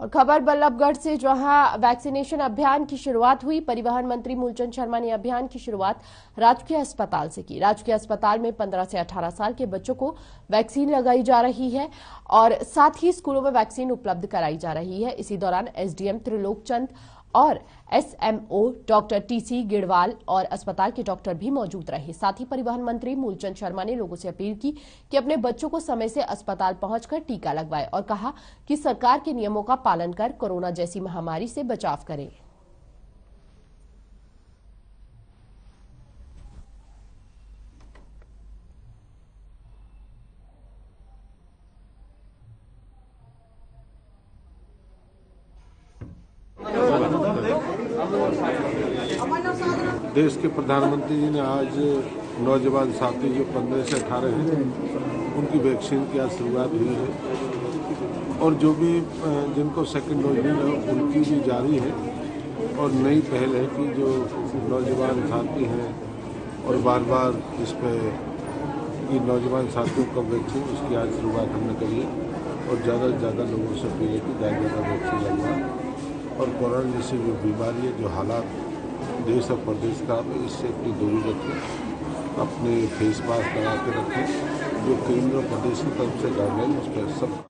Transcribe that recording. और खबर बल्लभगढ़ से, जहां वैक्सीनेशन अभियान की शुरुआत हुई। परिवहन मंत्री मूलचंद शर्मा ने अभियान की शुरुआत राजकीय अस्पताल से की। राजकीय अस्पताल में 15 से 18 साल के बच्चों को वैक्सीन लगाई जा रही है और साथ ही स्कूलों में वैक्सीन उपलब्ध कराई जा रही है। इसी दौरान एसडीएम त्रिलोक चंद और एसएमओ डॉक्टर टीसी गिड़वाल और अस्पताल के डॉक्टर भी मौजूद रहे। साथ ही परिवहन मंत्री मूलचंद शर्मा ने लोगों से अपील की कि अपने बच्चों को समय से अस्पताल पहुंचकर टीका लगवाएं और कहा कि सरकार के नियमों का पालन कर कोरोना जैसी महामारी से बचाव करें। देश के प्रधानमंत्री जी ने आज नौजवान साथी जो 15 से 18 हैं उनकी वैक्सीन की आज शुरुआत हुई है और जो भी जिनको सेकेंड डोज मिला उनकी भी जारी है। और नई पहल है कि जो नौजवान साथी हैं और बार बार इस पर कि नौजवान साथियों का वैक्सीन उसकी आज शुरुआत हमने करी है और ज़्यादा से ज़्यादा लोगों से अपील है कि ज़्यादा ज़्यादा वैक्सीन लगवाएं। और कोरोना जैसी जो बीमारी है, जो हालात देश और प्रदेश का, इससे अपनी दूरी रखें, अपने फेस मास्क लगा के रखें। जो केंद्र और प्रदेश की तरफ से गाइडलाइन उस पर सब